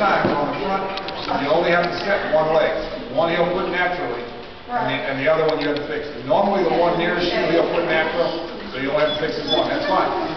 time on the front, and you only have to set one leg. One he'll put naturally, and the other one you have to fix. Normally the one near you, he'll put natural, so you only have to fix his one. That's fine.